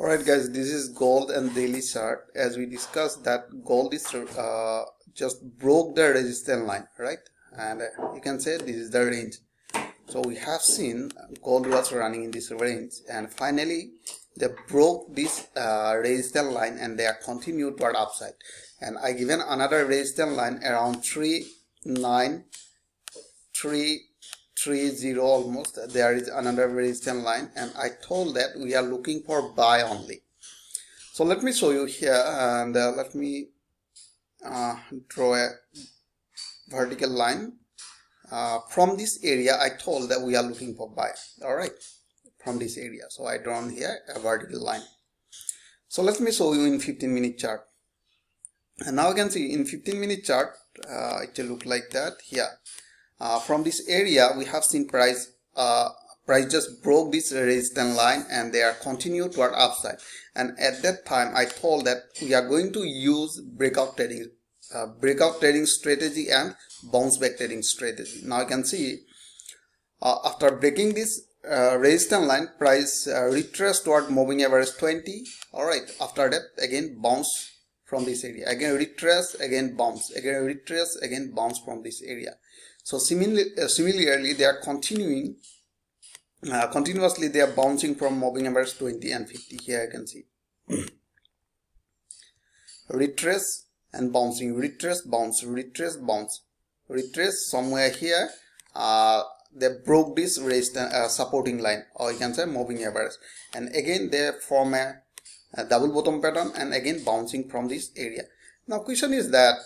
Alright guys, this is gold and daily chart. As we discussed that gold is just broke the resistance line, right? And you can say this is the range. So we have seen gold was running in this range and finally they broke this resistance line and they are continued toward upside. And I given another resistance line around 3,930 almost. There is another resistance line and I told that we are looking for buy only. So let me show you here and let me draw a vertical line. From this area I told that we are looking for buy, alright, from this area. So I drawn here a vertical line. So let me show you in 15-minute chart. And now you can see in 15-minute chart it will look like that here. From this area we have seen price just broke this resistance line and they are continued toward upside. And at that time I told that we are going to use breakout trading strategy and bounce back trading strategy. Now you can see after breaking this resistance line, price retraced toward moving average 20. Alright, after that again bounce from this area, again retrace, again bounce, again retrace, again bounce from this area. So similarly they are continuing continuously, they are bouncing from moving average 20 and 50. Here you can see retrace and bouncing, retrace, bounce, retrace, bounce, retrace. Somewhere here they broke this resistance supporting line, or you can say moving average, and again they form a double bottom pattern and again bouncing from this area. Now question is that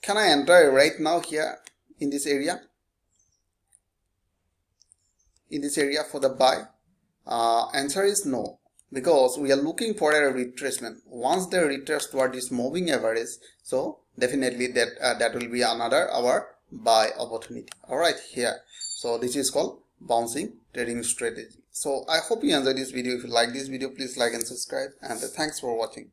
can I enter right now here in this area, for the buy? Answer is no, because we are looking for a retracement. Once they retrace toward this moving average, so definitely that that will be another our buy opportunity. All right here, so this is called bouncing trading strategy. So I hope you enjoyed this video. If you like this video, please like and subscribe, and thanks for watching.